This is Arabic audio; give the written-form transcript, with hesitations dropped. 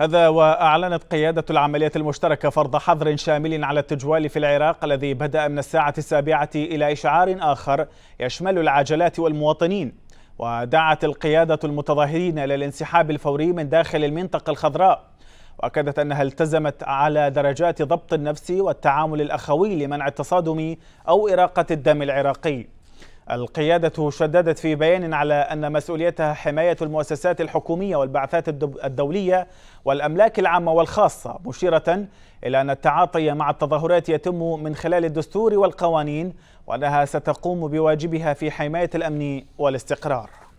هذا وأعلنت قيادة العمليات المشتركة فرض حظر شامل على التجوال في العراق الذي بدأ من الساعة 7 إلى إشعار آخر يشمل العجلات والمواطنين. ودعت القيادة المتظاهرين إلى الانسحاب الفوري من داخل المنطقة الخضراء، وأكدت أنها التزمت على درجات ضبط النفس والتعامل الأخوي لمنع التصادم أو إراقة الدم العراقي. القيادة شددت في بيان على أن مسؤوليتها حماية المؤسسات الحكومية والبعثات الدولية والأملاك العامة والخاصة، مشيرة إلى أن التعاطي مع التظاهرات يتم من خلال الدستور والقوانين، وأنها ستقوم بواجبها في حماية الأمن والاستقرار.